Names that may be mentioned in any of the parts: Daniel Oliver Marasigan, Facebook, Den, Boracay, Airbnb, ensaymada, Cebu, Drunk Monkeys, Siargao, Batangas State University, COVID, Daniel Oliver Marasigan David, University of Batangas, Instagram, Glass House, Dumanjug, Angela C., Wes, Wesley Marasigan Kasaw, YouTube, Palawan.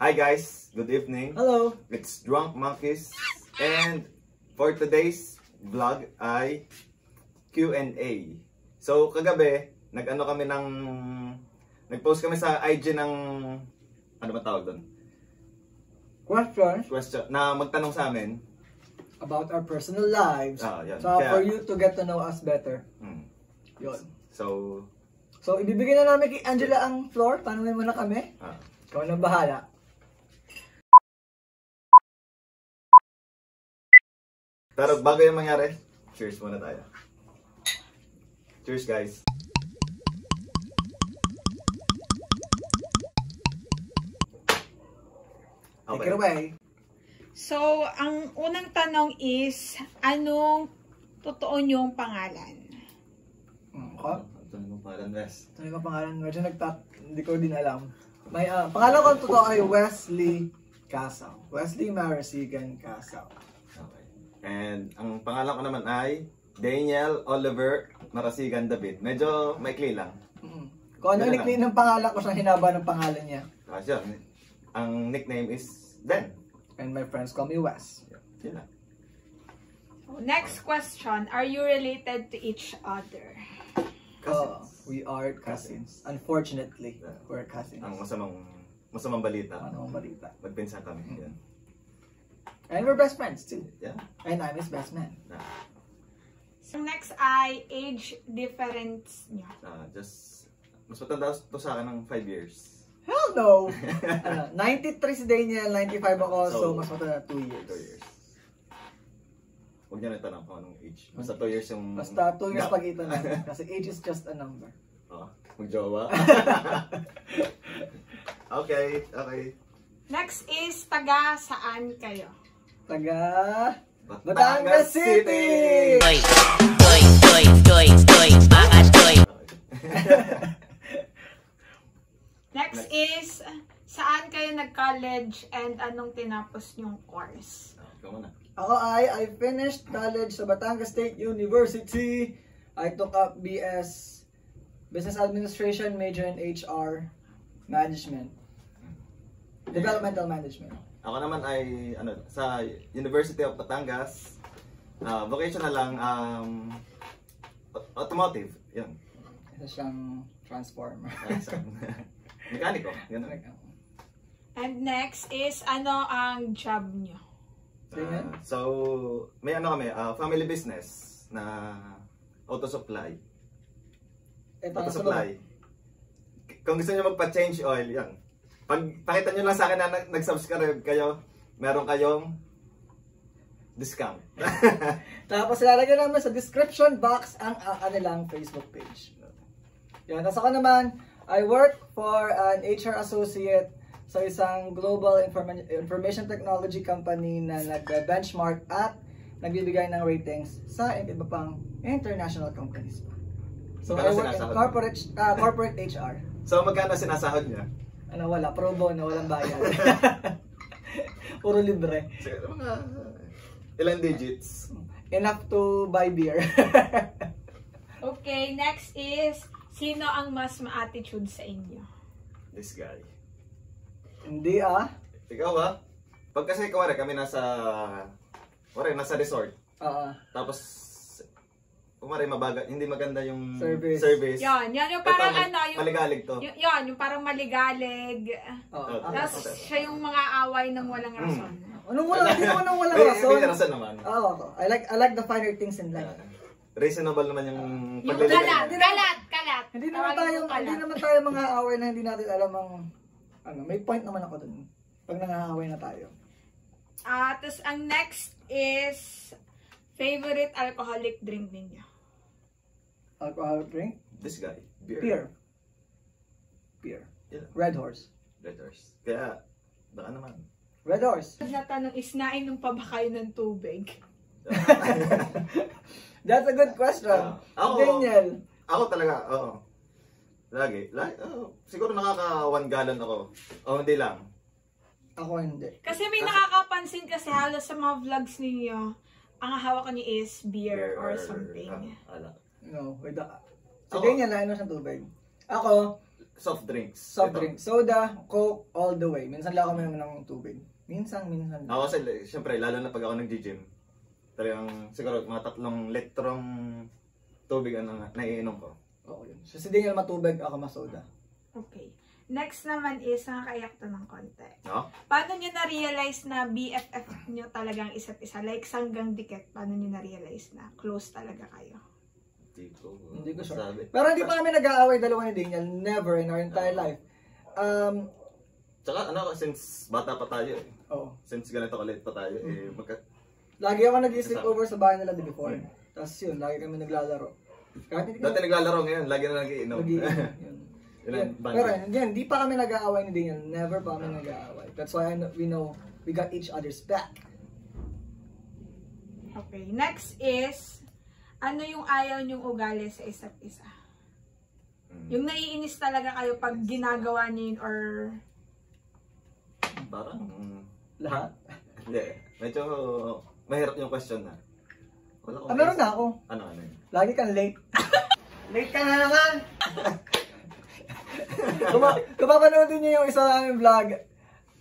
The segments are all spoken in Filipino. Hi guys, good evening. Hello. It's Drunk Monkeys, and for today's vlog ay Q&A. So kagabi, nag-post kami sa IG ng ano ba tawag doon? Question na magtanong sa amin about our personal lives. So for you to get to know us better. Yun. So ibibigay na namin kay Angela ang floor. Tanungin mo na kami. Ikaw na bahala. Pero bago yung mangyari, cheers muna tayo. Cheers guys. Okay. Take it away. So, ang unang tanong is, anong totoo niyong pangalan? Ako? Tanong ko pangalan, Wes. Tanong ko pangalan, medyo hindi ko din alam. May, pangalan ko totoo ay Wesley Kasaw. Wesley Marasigan Kasaw. And ang pangalan ko naman ay Daniel Oliver Marasigan David. Medyo maikli lang. Kung ano yung nickname ng pangalan ko, sa hinaba ng pangalan niya. Sure. Ang nickname is Den. And my friends call me Wes. Yeah. Next question. Are you related to each other? Cousins. We are cousins. Unfortunately, we're cousins. Ang masamang balita. Masamang balita. Magpinsan kami. Yan. And we're best friends too. Yeah. And I'm his best man. So next ay age difference niya. Mas matanda to sa akin ng 5 years. Hell no! 93 si Daniel, 95 ako, so mas matanda 2 years. 2 years. Huwag niya na tanong kung anong age. Basta 2 years yung... Basta 2 years pagitan namin. Kasi age is just a number. Magjowa. Okay. Next is, taga saan kayo? Taga Batangas City. Next is, saan kayo nag-college and anong tinapos niyong course? Ako I finished college sa Batangas State University. I took up BS, Business Administration, major in HR, Management. Developmental Management. Ako naman ay sa University of Batangas, vocational lang, automotive, yun. Isa siyang transformer. Mekaniko, ganun. And next is, ano ang job nyo? So, may kami, family business na auto supply. Auto supply. Kung gusto nyo magpa-change oil, yan. Pag pakita nyo lang sa akin na nag-subscribe kayo, meron kayong discount. Tapos ilalagyan naman sa description box ang kanilang Facebook page. Yan, nasa ko naman, I work for an HR associate sa isang global information technology company na nag-benchmark at nagbibigay ng ratings sa iba pang international companies. So I work in corporate HR. So magkano sinasahod niya? Wala, pro bono, walang bayad. Puro libre. Siguro mga ilang digits. Enough to buy beer. Okay, next is, sino ang mas ma-attitude sa inyo? This guy. Hindi Ikaw Pag kasi kami nasa resort. Tapos mabagal, hindi maganda yung service. Yun yung parang yung maligalig to. Yun, yung parang maligalig. Tapos siya yung mga away ng walang rason. Walang rason? May rason naman. I like the finer things in life. Reasonable naman yung pagliligalig. Kalat. Hindi naman tayo mga away na hindi natin alam ang may point naman ako dun. Pag nangaaway na tayo. Tapos ang next is, favorite alcoholic drink ninyo? Alcoholic drink? This guy. Beer. Yeah. Red Horse. Kaya, baka naman. Red Horse. Na tanong is, nainom pa ba kayo ng tubig? That's a good question. Daniel. Ako talaga, lagi. Siguro nakaka 1 gallon ako. Hindi lang. Ako hindi. Kasi may nakakapansin kasi halos sa mga vlogs ninyo, ang hawakan niyo is beer or something. No, wait. Sa Daniel, nainom siya ng tubig. Ako, Soft drinks. Soft drinks. Soda, Coke, all the way. Minsan lang ako may naman ng tubig. Minsan. Ako kasi, siyempre, lalo na pag ako nag-gym. Talagang, siguro, mga 3 litrong tubig ang naiinom ko. Oo, yun. So, si Daniel matubig, ako masoda. Okay. Next naman is, nakakayak to ng konti. No? Paano nyo na-realize na BFF nyo talagang isa't isa? Like, sanggang dikit, paano nyo na-realize na close talaga kayo? Hindi ko sure. Pero hindi pa kami nag-aaway dalawa ni Daniel. Never in our entire life. Tsaka ano, since bata pa tayo eh. Oo. Since ganito kalit pa tayo eh. Lagi ako nag-sleepover sa bahay nila before. Tapos yun, lagi kami naglalaro. Dati naglalaro ngayon, lagi na nag-iinom. Pero yan, di pa kami nag-aaway ni Daniel. Never pa kami nag-aaway. That's why we know we got each other's back. Okay, next is ano yung ayaw niyong ugali sa isa't isa? Yung naiinis talaga kayo pag ginagawa niyo or parang lahat? Hindi. Medyo mahirap yung question na. Meron na ako. Ano? Lagi kang late. Late ka na naman! Kung papanoodin niyo yung isa naming vlog,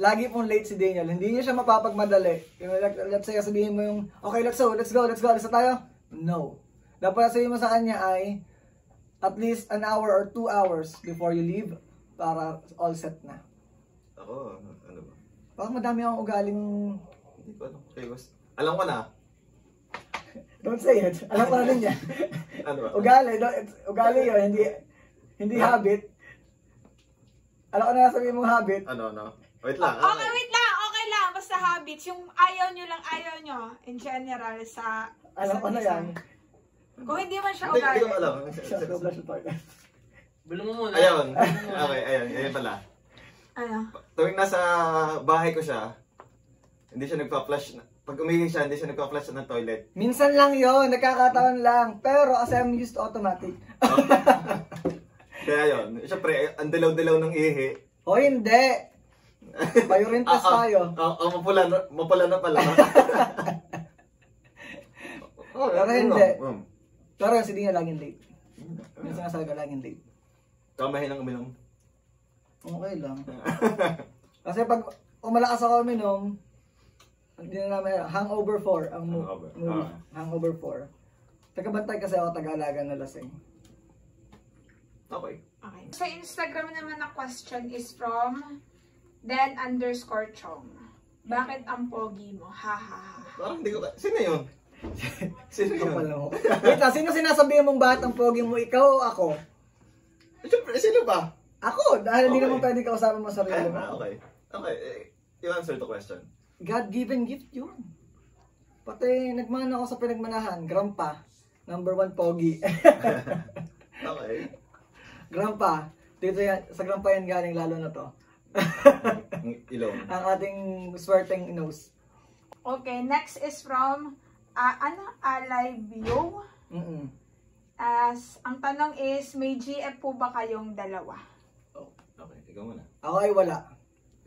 lagi pong late si Daniel. Hindi niya siya mapapagmadali. Let's say, sabihin mo yung, okay, let's go, alis na tayo. No. Dapat sabihin mo sa kanya ay at least 1 hour or 2 hours before you leave para all set na. Ako, ano ba? Bakit madami akong ugaling... Hindi ko alam. Okay, boss. Alam ko na. Don't say it. Alam ko na rin niya. Ano ba? Ugali yun. Hindi habit. Alam ko na sabihin mong habit. Ano? Wait lang. Okay lang. Basta habits. Yung ayaw nyo in general sa... Alam ko na yan. Kung hindi man siya ugali. Hindi ko alam. Bulong mo muna. Ayun. Okay, ayun pala. Ano? Tuwing nasa bahay ko siya, hindi siya nagpa-flush. Pag umihi siya, hindi siya nagpa-flush ng toilet. Minsan lang yon, nagkakataon lang. Pero as I'm used to automatic. Kaya yun. Siyempre, ang dilaw-dilaw ng ihi. O hindi. Bayorin test tayo. Oo, mapula na pala. Pero hindi. Pero si Dina laging late. Minsan nga talaga laging late. Kamahin lang uminom. Okay lang. Kasi pag umalakas ako uminom, hindi na namin, Hangover 4 ang movie. Hangover 4. Tagabantay kasi ako, tagalaga na lasing. Okay. Sa Instagram naman na question is from den_ch0ng. Bakit ang pogi mo? Ha. Parang hindi ko, sino yun? Sino yun? Wait lang, sino sinasabihin mong bakit ang pogi mo? Ikaw o ako? Siyempre, sino ba? Ako, dahil hindi naman pwede kausapin mo sarili mo. Okay. You answer the question. God-given gift yun. Pati nagmana ako sa pinagmanahan. Grandpa, #1 pogi. Okay. Grandpa, dito yan, sa grandpa yan galing lalo na to. Ilong. Ang ating swerteng nose. Okay, next is from Alivio. Ang tanong is, may GF po ba kayong dalawa? Okay, ikaw muna. Ako ay wala.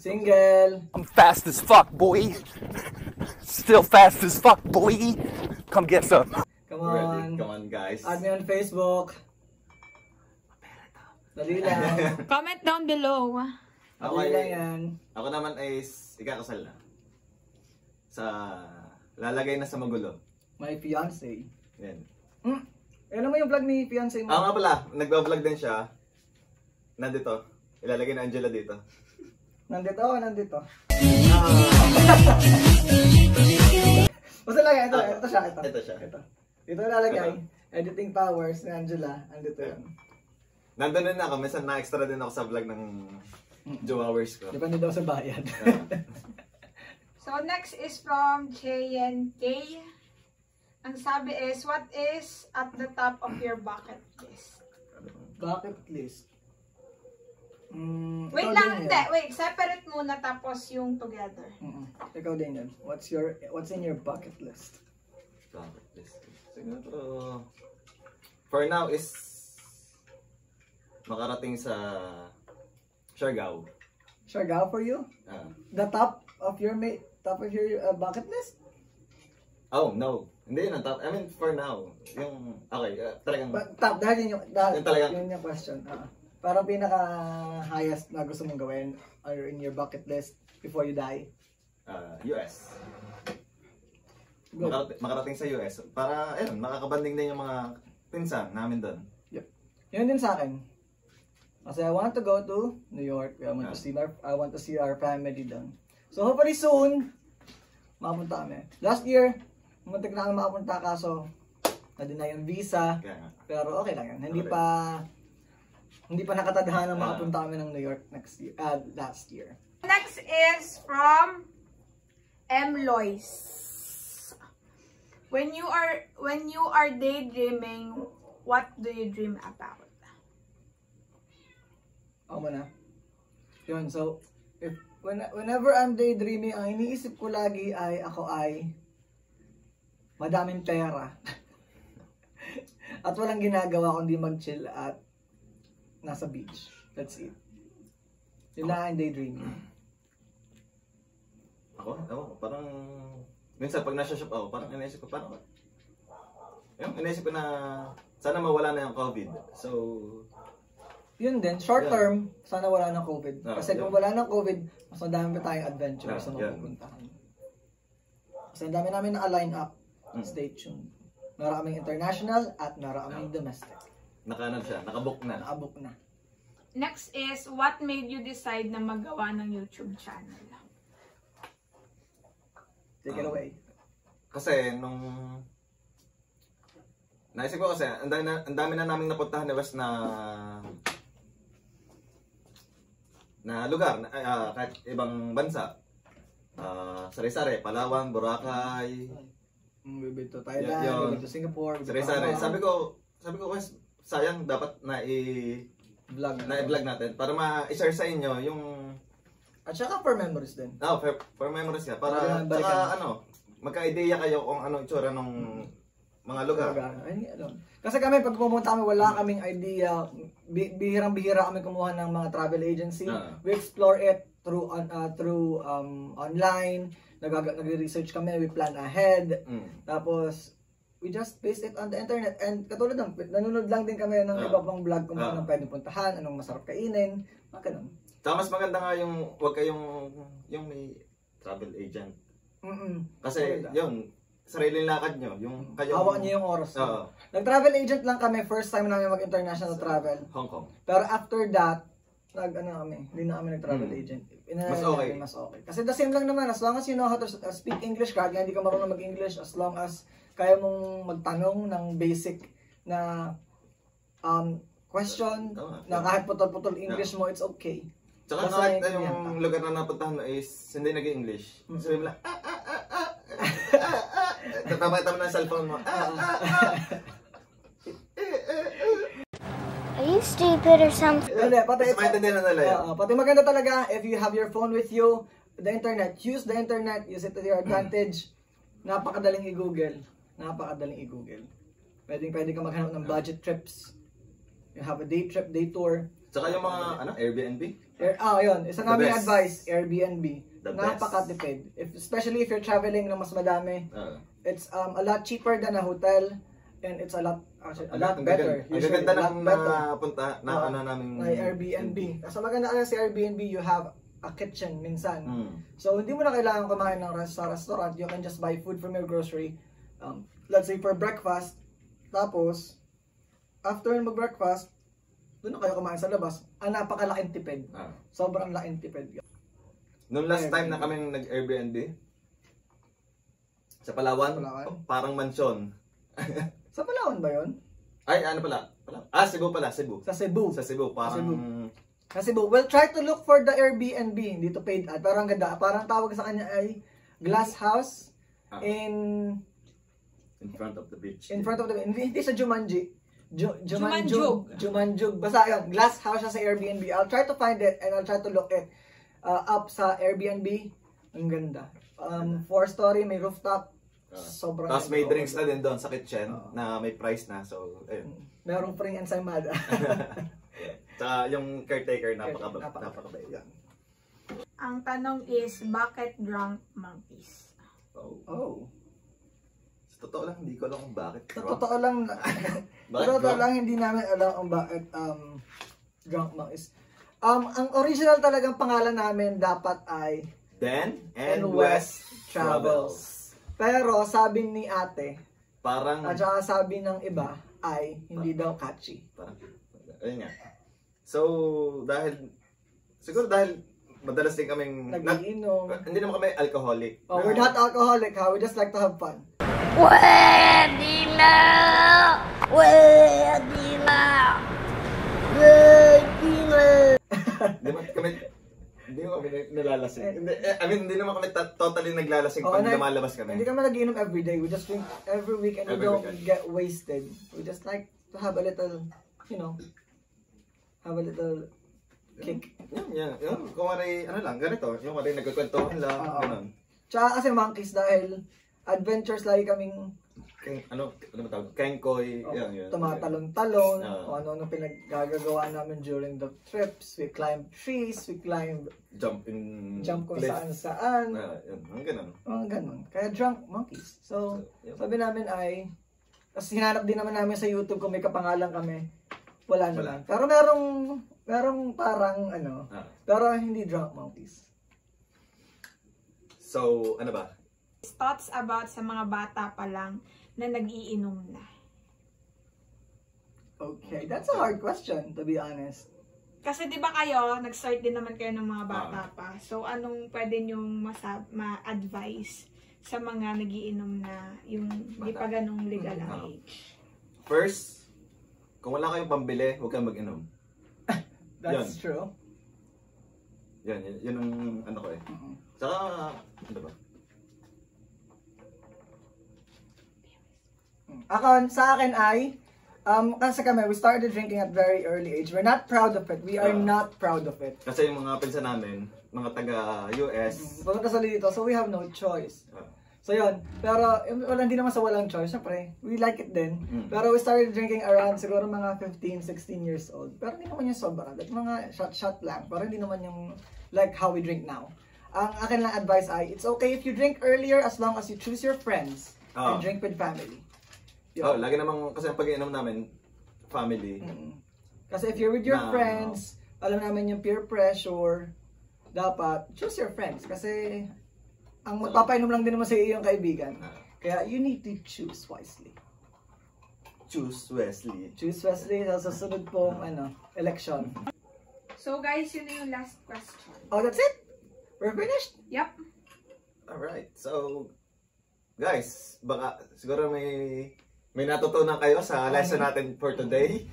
Single. I'm fast as fuck, boy. Still fast as fuck, boy. Come get some. Come on, guys. Add me on Facebook. Dali lang. Comment down below. Dali lang yan. Ako naman ay ikakasal na. Lalagay na sa magulo. My fiancé. Yan. Yan naman yung vlog ni fiancé mo. Ako nga pala. Nagbablog din siya. Nandito. Ilalagay na Angela dito. Nandito. Basta lang yan. Ito siya. Dito ilalagay. Editing powers ni Angela. Nandito yan. Nandun din ako. Minsan na-extra din ako sa vlog ng hours ko. Depende daw sa bayad. So next is from JNK. Ang sabi is, what is at the top of your bucket list? Bucket list? Wait lang, hindi. Wait, separate muna tapos yung together. Ikaw din yan. What's in your bucket list? Bucket list. Siguro, for now is makarating sa Siargao. Siargao for you? The top of your bucket list? Oh, no. Hindi yun ang top. I mean, for now. Yung, okay, talagang... Top, dahil yun yung question. Parang pinaka-highest na gusto mong gawin or in your bucket list before you die? US. Makarating sa US. Para, ayun, makakabanding din yung mga pinsan namin doon. Yep. Yun din sa akin. Kasi I want to go to New York. I want to see our family doon. So hopefully soon, makapunta kami. Last year, muntik na kami makapunta kaso na-deny yung visa. Yeah. Pero okay lang yun. Hindi pa nakatadhana na makapunta kami ng New York last year. Next is from M. Lois. When you are daydreaming, what do you dream about? Ako muna. Yun, so whenever I'm daydreaming, ang iniisip ko lagi ay ako ay madaming pera. At walang ginagawa kundi mag-chill at nasa beach. That's it. Yun lang ang daydreaming. Ako, parang minsan pag nasa-shop ako, parang inaisip ko, na sana mawala na yung COVID. So, yun din, short term, sana wala na COVID. Kasi kung wala na COVID, mas madami pa tayong adventure sa mapupuntahan. Kasi dami namin naka-line up. Stay tuned. Maraming international at maraming domestic. Nakabook na. Next is, what made you decide na magawa ng YouTube channel? Take it away. Kasi naisip ko kasi, ang dami na naming napuntahan ni West na lugar, kahit ibang bansa. Sari-sari, Palawan, Boracay. Bibig to Thailand, bibig to Singapore. Sari-sari. Sabi ko, West, sayang dapat na i-vlog natin para ma-share sa inyo yung... At saka for memories din. Oh, for memories nga. Para saka ano, magka-idea kayo kung anong itsura ng mga lugar. Ay, alam. Kasi kami, pag pumunta kami, wala kaming idea. Bihirang-bihira kami kumuha ng mga travel agency. We explore it through online. Nag-research kami, we plan ahead. Tapos, we just paste it on the internet. And katulad ng, nanonood lang din kami ng iba pang vlog kung anong pwedeng puntahan, anong masarap kainin, mga ganun. Saka mas maganda nga yung huwag kayong yung may travel agent. Kasi yung sariling lakad nyo. Yung kayo hawak nyo yung oras. Nag-travel agent lang kami. First time namin mag-international travel. Hong Kong. Pero after that, hindi na kami nag-travel agent. Mas okay. Kasi the same lang naman. As long as you know how to speak English, kahit na hindi ka marunong mag-English, as long as kaya mong magtanong ng basic na question, na kahit putol-putol English mo, it's okay. Tsaka kahit yung lugar na napuntahan is hindi nag-English. Sabi mo lang, tatama-tama na yung cellphone mo. Are you stupid or something? Pati maganda talaga, if you have your phone with you, the internet, use the internet, use it to your advantage. Napakadaling i-google. Pwede ka maghanap ng budget trips. You have a day trip, day tour. Tsaka yung mga, Airbnb? Yun. Isa naming advice, Airbnb. Napaka-tipid. Especially if you're traveling na mas madami. It's a lot cheaper than a hotel. And it's a lot better. Ang gaganda ng napunta na namin Airbnb. Kasi maganda kasi sa Airbnb, you have a kitchen minsan. So, hindi mo na kailangan kumain ng restaurant. You can just buy food from your grocery. Let's say for breakfast. Tapos, after mag-breakfast, doon kayo kumain sa labas. Napakalaking tipid. Sobrang laking tipid. Noong last time na kami nag-Airbnb, sa Palawan, parang mansyon. Sa Palawan ba yun? Ay, ano pala? Cebu pala, Cebu. Sa Cebu, parang... Sa Cebu. Well, try to look for the Airbnb. Dito paid ad. Parang ganda. Parang tawag sa kanya ay Glass House in front of the beach. Hindi sa Dumanjug. Basta yun. Glass House siya sa Airbnb. I'll try to find it and I'll try to look it up sa Airbnb. Ang ganda. 4-story, may rooftop. Sobrang. Tapos may drinks na din doon sa kitchen na may price na. So, ayun. Merong pring ensaymada. Tsaka yung caretaker, napakabay. Yeah. Ang tanong is, bakit Drunk Monkeys? Oh. Totoo lang, hindi ko alam kung bakit. Totoo lang, hindi namin alam kung bakit Drunk Monkeys. Ang original talagang pangalan namin dapat ay Den and West Travels. Pero sabi ni ate, parang, at saka sabi ng iba ay hindi daw catchy. Parang, ayun nga. So, dahil, siguro dahil madalas din kaming nag-iinom. Hindi naman kami alcoholic. Oh, we're not alcoholic ha, we just like to have fun. Pwede na! Pwede na! Pwede na! Hindi naman kami naglalasing. I mean, hindi naman kami totally naglalasing pag lumalabas kami. Hindi naman nag-iinom everyday, we just drink every week and we don't get wasted. We just like to have a little, you know, have a little kick. Yun. Kung maray, ano lang, ganito. Yung maray nagkakwentohan lang, ganun. Tsaka kasi monkeys dahil adventures lagi kaming ano ba tawag? Kengkoy. Tumatalon-talon. O ano pinaggagawa namin during the trips. We climb trees, we climb jump kung saan-saan. Ang ganun. Kaya drunk monkeys. So, sabi namin ay, kasi hinanap din naman namin sa YouTube kung may kapangalan kami. Wala naman. Pero merong parang ano, pero hindi Drunk Monkeys. So, ano ba? Thoughts about sa mga bata pa lang na nag-iinom na. Okay, that's a hard question to be honest. Kasi 'di ba kayo, nag-start din naman kayo ng mga bata pa. So, anong pwede niyong ma-advise sa mga nag-iinom na yung di pa ganung legal age? First, kung wala kayong pambili, huwag kang mag-inom. That's true. Yan ang ano ko eh. Saka, ano ba? Sa akin ay, kasi kami, we started drinking at very early age. We're not proud of it. We are not proud of it. Kasi yung mga pinsan namin, mga taga-US. Walang kasali dito, so we have no choice. So yun, pero hindi naman sa walang choice, syempre, we like it din. Pero we started drinking around siguro mga 15, 16 years old. Pero hindi naman yung sobra, like mga shot lang. Pero hindi naman yung like how we drink now. Ang akin lang advice ay, it's okay if you drink earlier as long as you choose your friends and drink with family. Yun. Oh, lagi namang, kasi ang pag-iinom namin, family. Kasi if you're with your friends, alam namin yung peer pressure, dapat choose your friends. Kasi ang magpapainom lang din naman sa iyo yung kaibigan. Kaya you need to choose wisely. Choose Wesley. Choose Wesley sa susunod pong election. So guys, yun yung last question. Oh, that's it? We're finished? Yep. Alright, so guys, baka siguro may natutunan kayo sa lesson natin for today.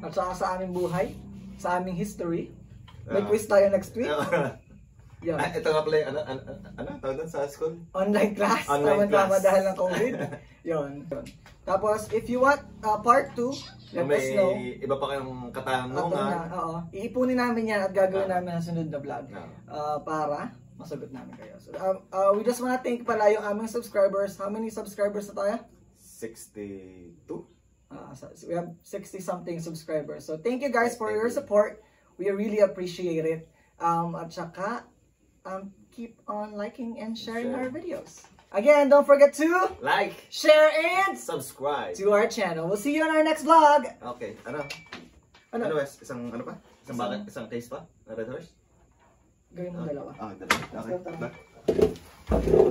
At saka sa aming buhay, sa aming history. May quiz tayo next week. Ito nga pala yung ano tawag doon sa school? Online class. Tama-tama dahil ng COVID. Yun. Tapos, if you want part 2, let us know. May iba pa kayong katanungan. Iipunin namin yan at gagawin namin ang sunod na vlog para masagot namin kayo. So, we just wanna thank pala yung aming subscribers. How many subscribers na tayo? 62. So we have 60 something subscribers. So thank you guys for your support. We really appreciate it. At saka, keep on liking and sharing our videos. Again, don't forget to like, share, and subscribe to our channel. We'll see you on our next vlog. Okay, ano Wes? Isang case pa? Na Red Horse? Gawin mo dalawa. Dalawa. Okay.